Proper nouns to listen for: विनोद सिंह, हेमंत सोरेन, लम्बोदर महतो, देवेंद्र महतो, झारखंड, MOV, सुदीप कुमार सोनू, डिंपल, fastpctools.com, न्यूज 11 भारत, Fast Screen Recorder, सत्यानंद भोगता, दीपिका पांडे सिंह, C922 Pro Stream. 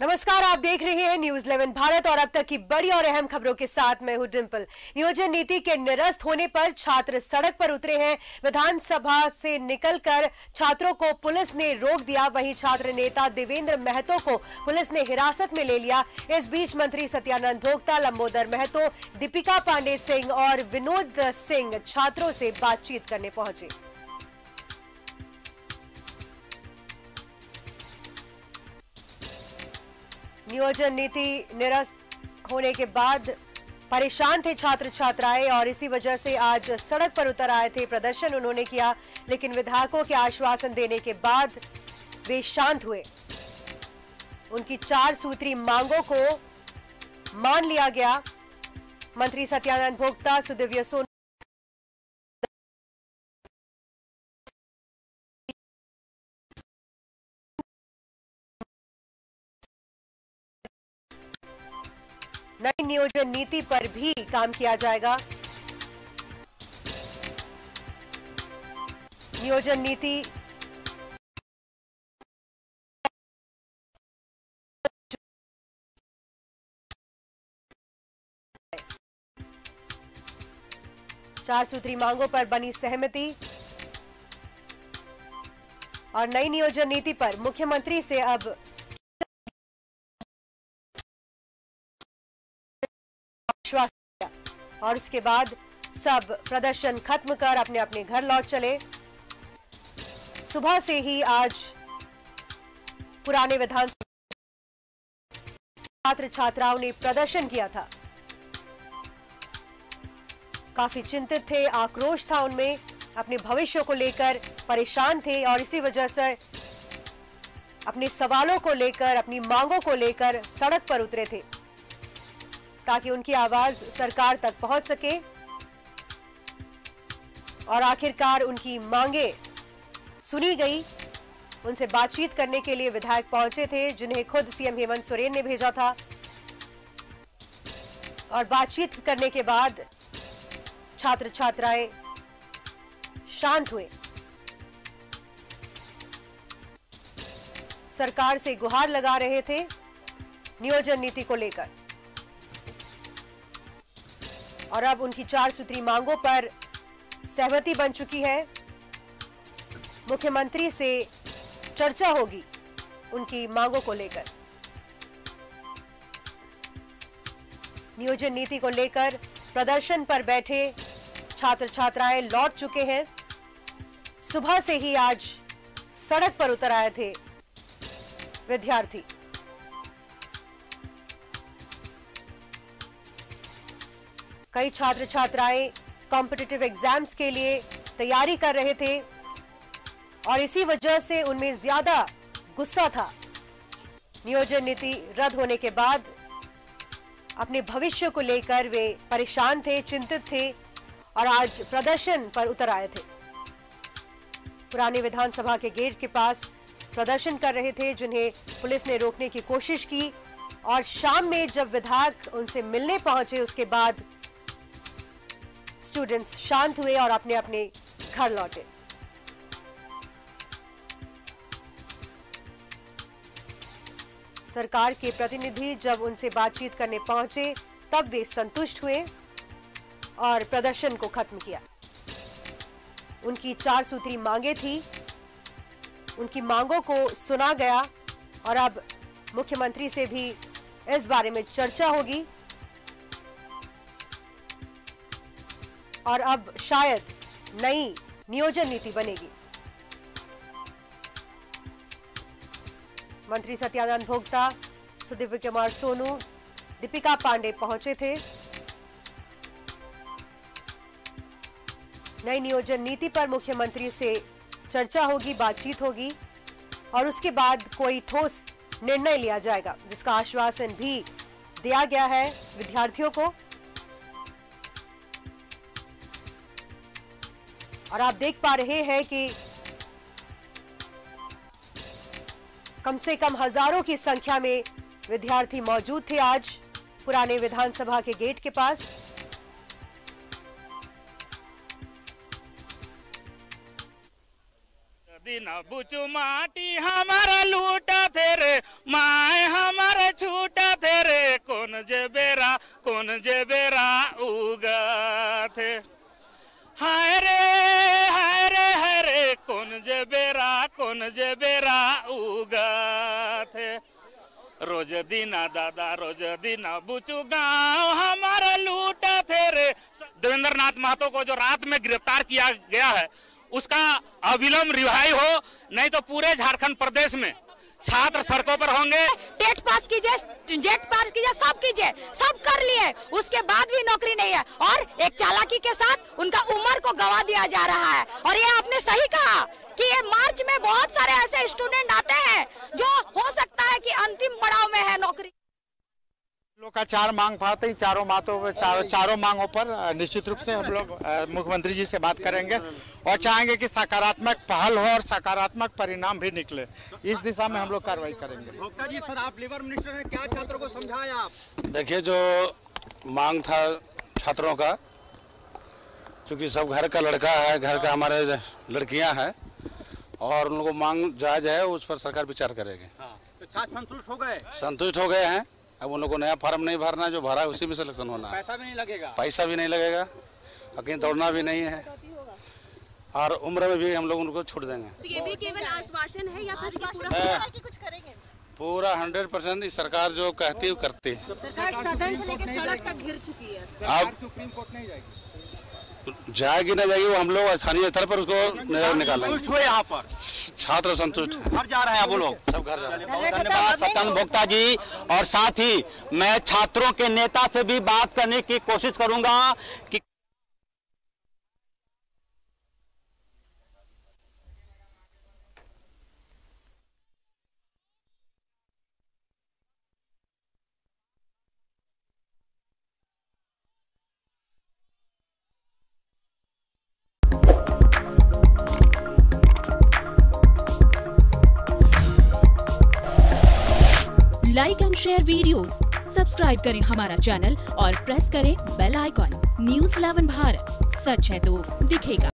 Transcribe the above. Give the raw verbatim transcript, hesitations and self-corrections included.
नमस्कार, आप देख रहे हैं न्यूज इलेवन भारत और अब तक की बड़ी और अहम खबरों के साथ मैं हूं डिंपल। नियोजन नीति के निरस्त होने पर छात्र सड़क पर उतरे हैं। विधानसभा से निकलकर छात्रों को पुलिस ने रोक दिया, वहीं छात्र नेता देवेंद्र महतो को पुलिस ने हिरासत में ले लिया। इस बीच मंत्री सत्यानंद भोगता, लम्बोदर महतो, दीपिका पांडे सिंह और विनोद सिंह छात्रों से बातचीत करने पहुंचे। नियोजन नीति निरस्त होने के बाद परेशान थे छात्र छात्राएं और इसी वजह से आज सड़क पर उतर आए थे। प्रदर्शन उन्होंने किया, लेकिन विधायकों के आश्वासन देने के बाद वे शांत हुए। उनकी चार सूत्री मांगों को मान लिया गया। मंत्री सत्यानंद भोगता, सुदीप कुमार सोनू नई नियोजन नीति पर भी काम किया जाएगा। नियोजन नीति चार सूत्री मांगों पर बनी सहमति और नई नियोजन नीति पर मुख्यमंत्री से अब और इसके बाद सब प्रदर्शन खत्म कर अपने अपने घर लौट चले। सुबह से ही आज पुराने विधानसभा छात्र छात्राओं ने प्रदर्शन किया था। काफी चिंतित थे, आक्रोश था उनमें, अपने भविष्य को लेकर परेशान थे और इसी वजह से अपने सवालों को लेकर, अपनी मांगों को लेकर सड़क पर उतरे थे ताकि उनकी आवाज सरकार तक पहुंच सके और आखिरकार उनकी मांगे सुनी गई। उनसे बातचीत करने के लिए विधायक पहुंचे थे, जिन्हें खुद सीएम हेमंत सोरेन ने भेजा था और बातचीत करने के बाद छात्र छात्राएं शांत हुए। सरकार से गुहार लगा रहे थे नियोजन नीति को लेकर और अब उनकी चार सूत्री मांगों पर सहमति बन चुकी है। मुख्यमंत्री से चर्चा होगी उनकी मांगों को लेकर। नियोजन नीति को लेकर प्रदर्शन पर बैठे छात्र छात्राएं लौट चुके हैं। सुबह से ही आज सड़क पर उतर आए थे विद्यार्थी। कई छात्र छात्राएं कॉम्पिटिटिव एग्जाम्स के लिए तैयारी कर रहे थे और इसी वजह से उनमें ज्यादा गुस्सा था। नियोजन नीति रद्द होने के बाद अपने भविष्य को लेकर वे परेशान थे, चिंतित थे और आज प्रदर्शन पर उतर आए थे। पुराने विधानसभा के गेट के पास प्रदर्शन कर रहे थे, जिन्हें पुलिस ने रोकने की कोशिश की और शाम में जब विधायक उनसे मिलने पहुंचे उसके बाद स्टूडेंट्स शांत हुए और अपने अपने घर लौटे। सरकार के प्रतिनिधि जब उनसे बातचीत करने पहुंचे तब वे संतुष्ट हुए और प्रदर्शन को खत्म किया। उनकी चार सूत्री मांगे थी, उनकी मांगों को सुना गया और अब मुख्यमंत्री से भी इस बारे में चर्चा होगी और अब शायद नई नियोजन नीति बनेगी। मंत्री सत्यानंद भोगता, सुदीप कुमार सोनू, दीपिका पांडे पहुंचे थे। नई नियोजन नीति पर मुख्यमंत्री से चर्चा होगी, बातचीत होगी और उसके बाद कोई ठोस निर्णय लिया जाएगा, जिसका आश्वासन भी दिया गया है विद्यार्थियों को। और आप देख पा रहे हैं कि कम से कम हजारों की संख्या में विद्यार्थी मौजूद थे आज पुराने विधानसभा के गेट के पास। दिन बुचु माटी हमारा लूटा थे रे माय हमारा सोन जे बेरा उगथे, हाय रे हाय रे हाय रे कोन जे बेरा कोन जे बेरा उगथे। रोज दीना दादा रोज दीना बुचू गाँव हमारा लूटा थे रे। देवेंद्र नाथ महतो को जो रात में गिरफ्तार किया गया है उसका अविलंब रिहाई हो, नहीं तो पूरे झारखंड प्रदेश में छात्र सड़कों पर होंगे। टेट पास कीजिए, जेट पास कीजिए, सब कीजिए, सब कर लिए, उसके बाद भी नौकरी नहीं है। और एक चालाकी के साथ उनका उम्र को गवा दिया जा रहा है। और ये आपने सही कहा कि ये मार्च में बहुत सारे ऐसे स्टूडेंट आते हैं जो हो सकता है कि अंतिम पड़ाव में है नौकरी। लोग का चार मांग फाड़ते ही चारों मातों पर चार, चारों मांगों पर निश्चित रूप से हम लोग मुख्यमंत्री जी से बात करेंगे और चाहेंगे कि सकारात्मक पहल हो और सकारात्मक परिणाम भी निकले। इस दिशा में हम लोग कार्रवाई करेंगे। भोगता जी, सर आप लेबर मिनिस्टर हैं, क्या छात्रों को समझाएं आप? देखिए, जो मांग था छात्रों का, चूँकि सब घर का लड़का है, घर का हमारे लड़कियाँ हैं और उन लोगों को मांग जायज है, उस पर सरकार विचार करेगी। छात्र संतुष्ट हो गए? संतुष्ट हो गए हैं। अब उन लोगों को नया फॉर्म नहीं भरना, जो भरा है उसी में सिलेक्शन होना है। पैसा भी नहीं लगेगा, पैसा भी नहीं लगेगा, कहीं दौड़ना भी नहीं है और उम्र में भी हम लोग उनको छूट देंगे। तो ये भी केवल आश्वासन है या फिर पूरा कुछ करेंगे? पूरा हंड्रेड परसेंट सरकार जो कहती है वो करती है। सरकार सदन से लेकर सड़क तक घिर चुकी है। आप सुप्रीम कोर्ट नहीं जाएगी, जाएगी ना जाएगी, वो हम लोग स्थानीय स्तर पर उसको निकालेंगे। यहाँ पर छात्र संतुष्ट, घर जा रहे हैं वो लोग, सब घर जा रहे हैं। बहुत धन्यवाद सत्यानंद भोगता जी। और साथ ही मैं छात्रों के नेता से भी बात करने की कोशिश करूंगा कि like and share videos, subscribe करें हमारा चैनल और प्रेस करें bell icon. News eleven Bharat, सच है तो दिखेगा।